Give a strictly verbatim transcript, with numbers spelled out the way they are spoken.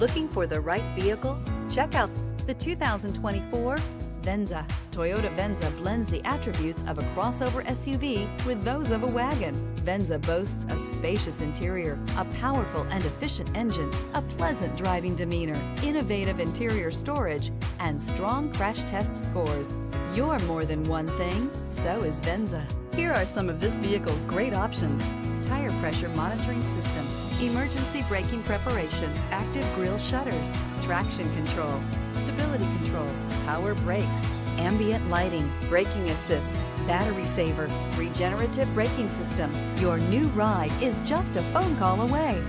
Looking for the right vehicle? Check out the two thousand twenty-four Venza. Toyota Venza blends the attributes of a crossover S U V with those of a wagon. Venza boasts a spacious interior, a powerful and efficient engine, a pleasant driving demeanor, innovative interior storage, and strong crash test scores. You're more than one thing, so is Venza. Here are some of this vehicle's great options: tire pressure monitoring system, emergency braking preparation, active grille shutters, traction control, stability control, power brakes, ambient lighting, braking assist, battery saver, regenerative braking system. Your new ride is just a phone call away.